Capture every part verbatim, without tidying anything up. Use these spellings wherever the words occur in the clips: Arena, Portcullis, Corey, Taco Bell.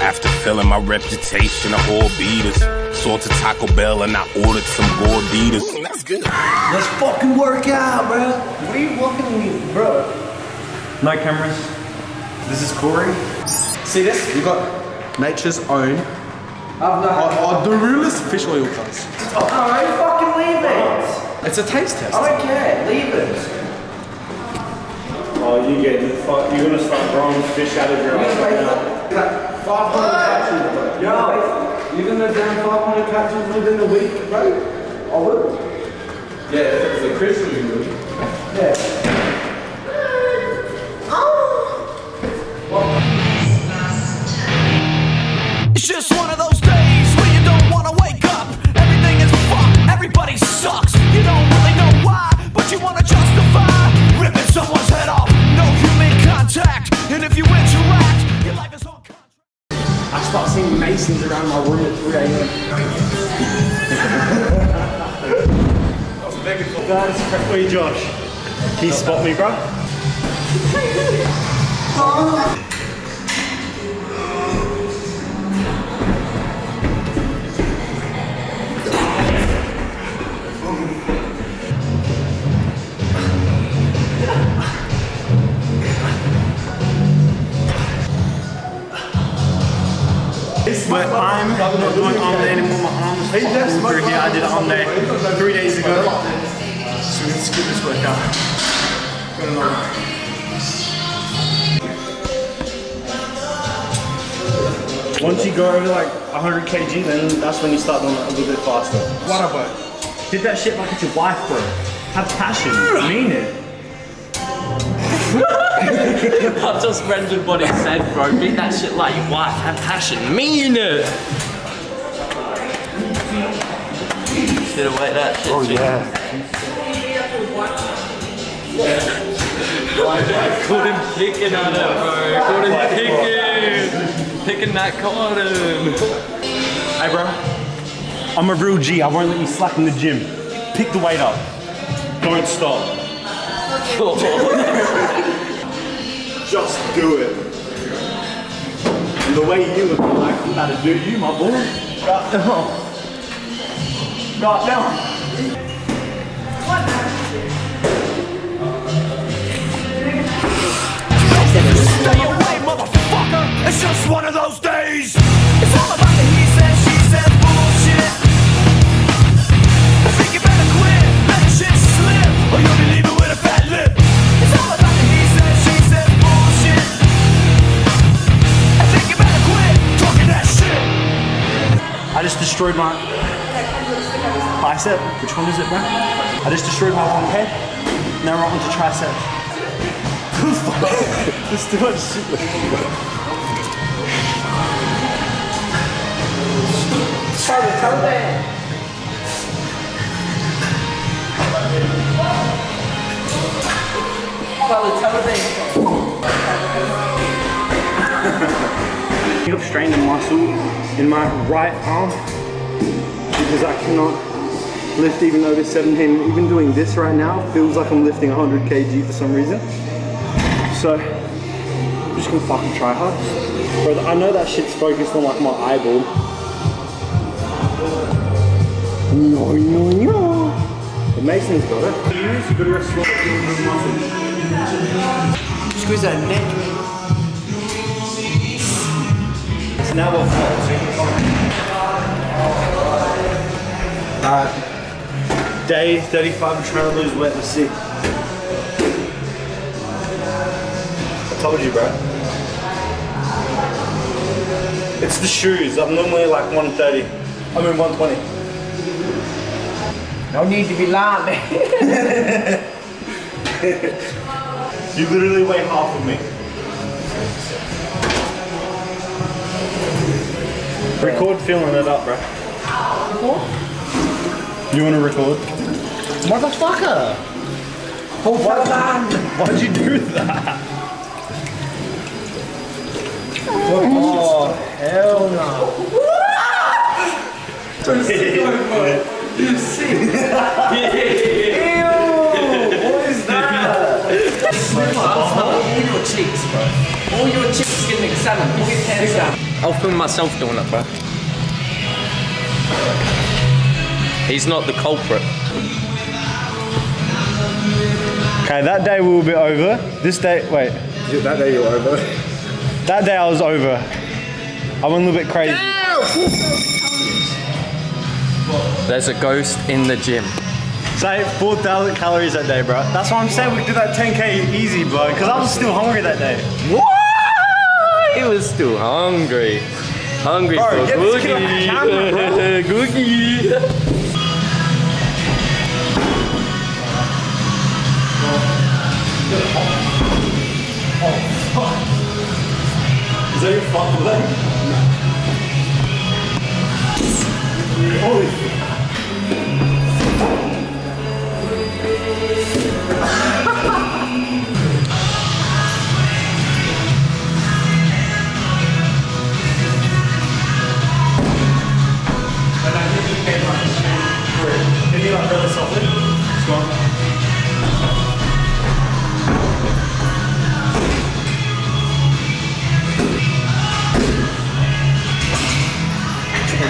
After filling my reputation of all beaters, sought to Taco Bell and I ordered some gorditas. Mm, that's good. Let's fucking work out, bro. What are you looking at me, bro? Night cameras. This is Corey. See this? We got nature's own. I've not. The realest fish oil comes. Oh, no, fucking leave it. It's a taste test. I don't care. Leave it. Oh, you get fuck. You're gonna start growing fish out of your eyes right now. Five hundred catches, bro. Yo, you're gonna down five hundred catches within a week, bro. I will. Yeah, it's a Christmas movie. Yeah. Oh. What? It's just one of those days where you don't wanna wake up. Everything is fucked. Everybody sucks. You don't really know why, but you wanna justify ripping someone's head off. And if you interact, your life is all contract. I start seeing masons around my room at three A M That was a big call. That is crap for you, Josh. Can you spot me, bro? Oh. But I'm not doing omelette anymore. My arm is over here. I did omelette three days ago. So we can skip this workout. Got another one. Once you go over like one hundred kilograms, then that's when you start doing it a little bit faster. What up, bro? Did that shit like it's your wife, bro. Have passion. Mean it. I've just rendered what it said, bro. Be that shit like your wife, have passion, mean it! Should have waited that shit. Oh, yeah. yeah. Caught him picking on it, bro. Caught him picking. Picking that cotton. Hey, bro. I'm a real G. I won't let you slack in the gym. Pick the weight up. Don't stop. Just do it. And the way you look like, I'm about to do you, my boy. Right down. Right down. What? Stay away, motherfucker. It's just one of those days. It's all about the he said, she said bullshit. I think you better quit, let the shit slip, or you'll be leaving with a fat lip. It's all about the he said, she said bullshit. I think you better quit talking that shit. I just destroyed my bicep. Which one is it, bro? I just destroyed my one head. Now we're on to tricep. There's too much shit left. I've strained a muscle in my right arm because I cannot lift even though there's seventeen. Even doing this right now feels like I'm lifting one hundred kilograms for some reason. So I'm just gonna fucking try hard. But I know that shit's focused on like my eyeball. No, no, no. The Mason's got it. You gotta rest your muscle. Squeeze that neck. Now we'll fall. Alright. Day thirty-five, I'm trying to lose weight to sick. I told you, bro. It's the shoes. I'm normally like one thirty. I mean one twenty. No need to be lying, man. You literally weigh half of me. Record filling it up, bro. What? You want to record? Motherfucker! Oh, what? Why'd you do that? Oh, hell no. Don't see. You see. Ew! What is that? All your cheeks, bro. All your cheeks getting examined. All your pants down. I'll film myself doing it, bro. He's not the culprit. Okay, that day will be over. This day, wait. Yeah, that day you're over. That day I was over. I went a little bit crazy. Ow! There's a ghost in the gym. Say four thousand calories that day, bro. That's why I'm saying we did that ten K easy, bro. Because I was still hungry that day. What? He was still hungry. Hungry bro, for cookie. Camera, bro. Cookie. Oh, fuck. Is that your fucking leg? No. Holy shit.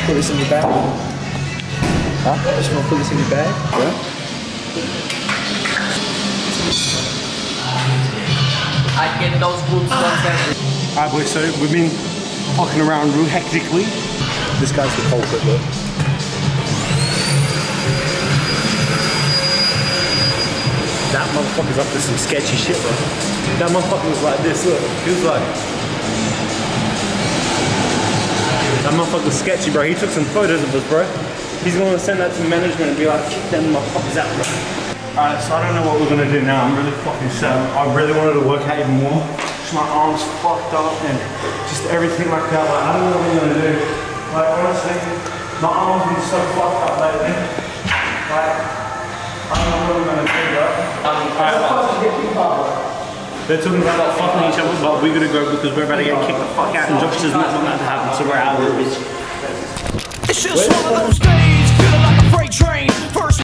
Put this in your bag. Huh? Just want to put this in your bag. Yeah. I get those boots once every. Alright, boys. So we've been fucking around real hectically. This guy's the culprit, look. That motherfucker's up to some sketchy shit, bro. That motherfucker was like this. Look, he was like. That motherfucker's sketchy, bro. He took some photos of us, bro. He's gonna send that to management and be like, kick them motherfuckers out, bro. Alright, so I don't know what we're gonna do now. I'm really fucking sad. I really wanted to work out even more. Just my arms fucked up and just everything like that. Like, I don't know what we're gonna do. Like, honestly, my arms been so fucked up lately. Like, I don't know what we're gonna do, bro. Alright, they're talking about like, fucking each other, but we're gonna go because we're about to get kicked the fuck out and Josh does not want that to happen, so we're out of the bitch.